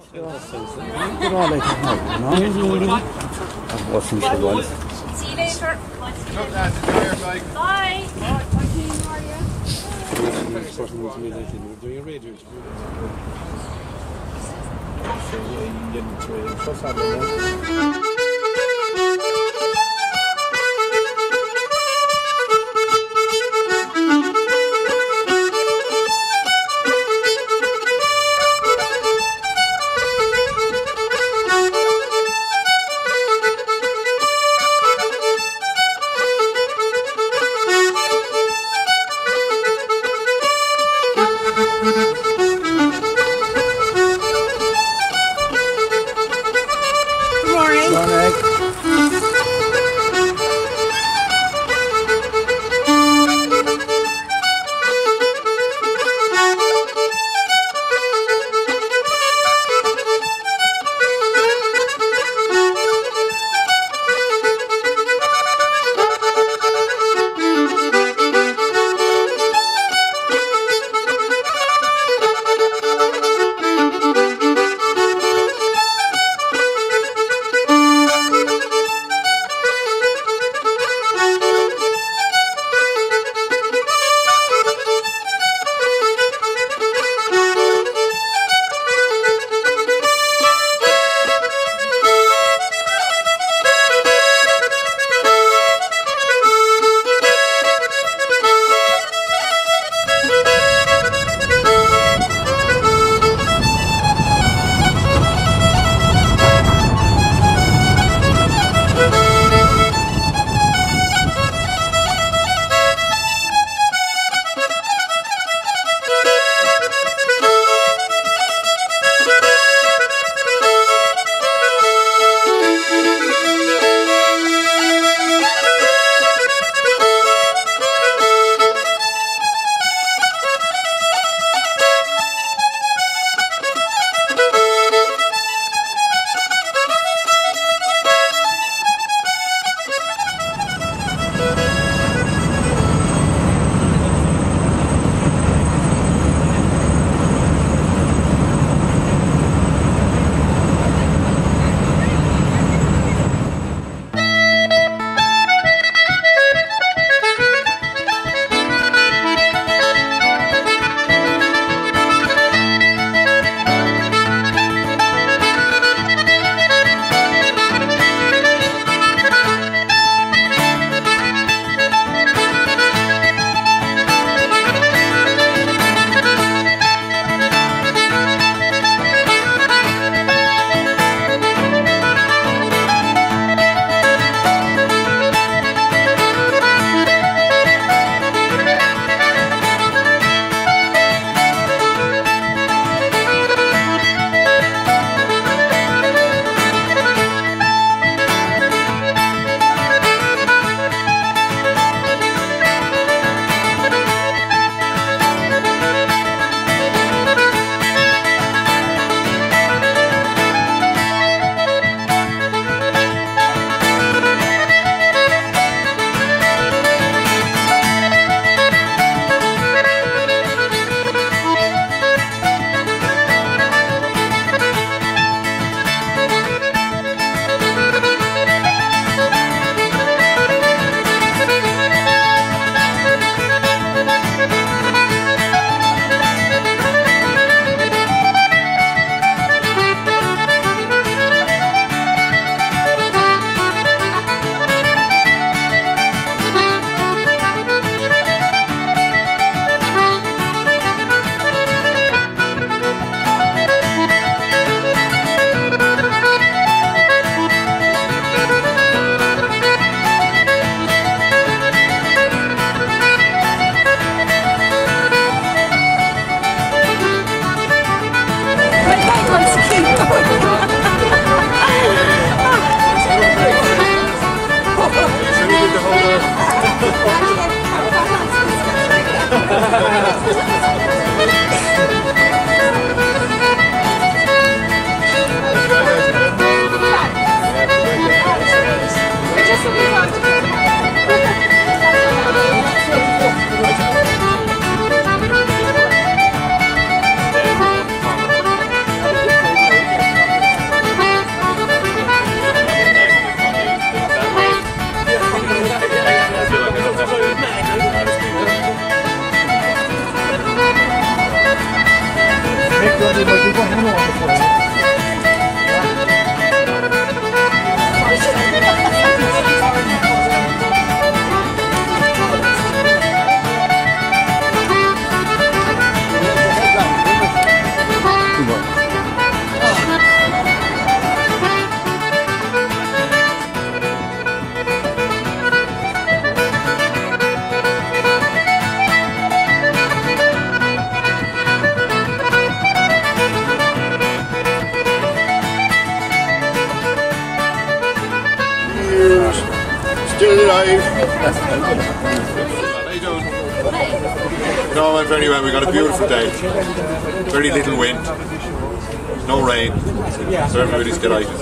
See you later. Bye. Bye. Still alive. How you doing? No, I'm very well. We got a beautiful day. Very little wind. No rain. So everybody's delighted.